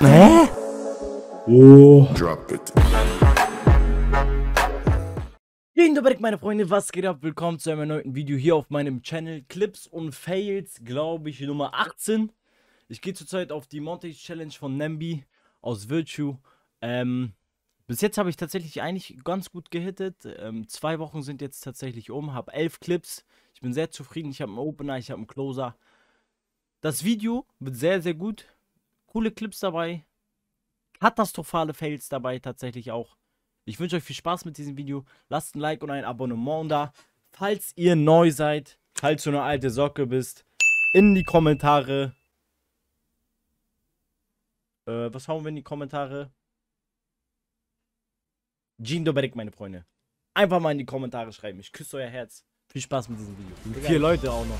Hä? Oh. Drop it. Jean Dobedic, meine Freunde, was geht ab? Willkommen zu einem neuen Video hier auf meinem Channel. Clips und Fails, glaube ich, Nummer 18. Ich gehe zurzeit auf die Montage Challenge von Nambi aus Virtue. Bis jetzt habe ich tatsächlich eigentlich ganz gut gehittet. 2 Wochen sind jetzt tatsächlich um, habe 11 Clips. Ich bin sehr zufrieden. Ich habe einen Opener, ich habe einen Closer. Das Video wird sehr, sehr gut. Coole Clips dabei. Katastrophale Fails dabei tatsächlich auch. Ich wünsche euch viel Spaß mit diesem Video. Lasst ein Like und ein Abonnement da. Falls ihr neu seid, falls du eine alte Socke bist, in die Kommentare. Was hauen wir in die Kommentare? Jean Dobedic, meine Freunde. Einfach mal in die Kommentare schreiben. Ich küsse euer Herz. Viel Spaß mit diesem Video. Und 4 Leute auch noch.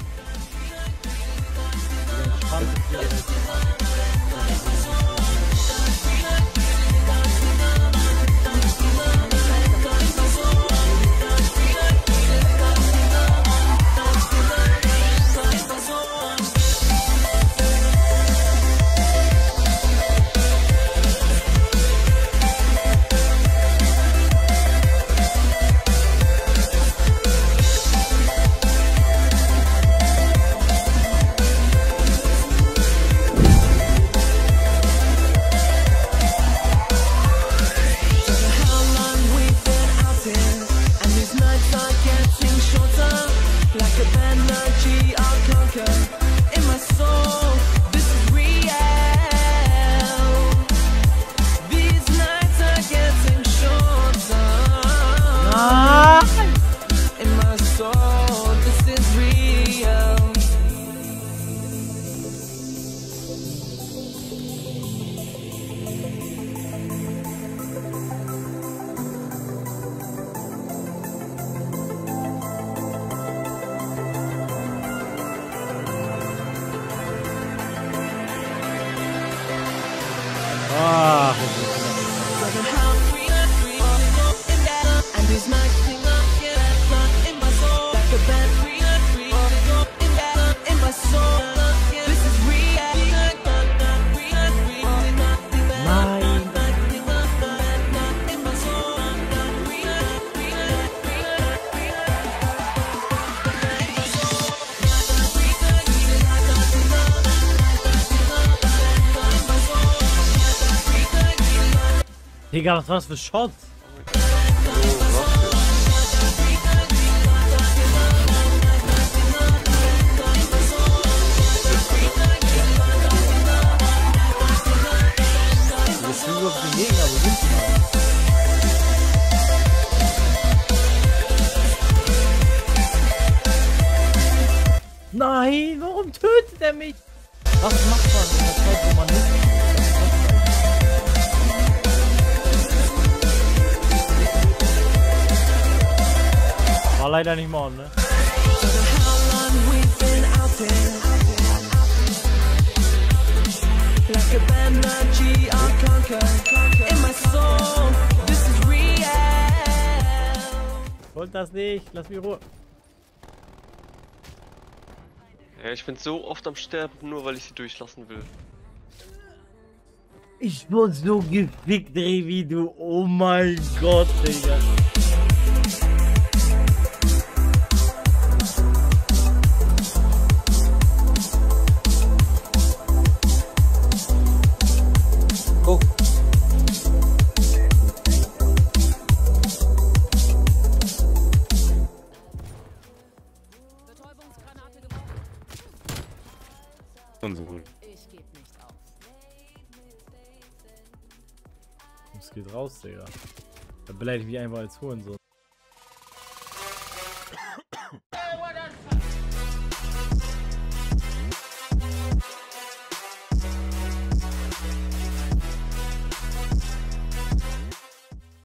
Digga, was war's für Shots? Nein, warum tötet er mich? Was macht man in der Zeit, wo man nicht? War leider nicht mal, ne? Wollt das nicht, lass mich in Ruhe. Ja, ich bin so oft am Sterben, nur weil ich sie durchlassen will. Ich wurde so gefickt, Dreh, wie du. Oh mein Gott, Digga. Ich geb nicht auf. Es geht raus, Digga. Da beleidige ich mich einfach als Hurensohn.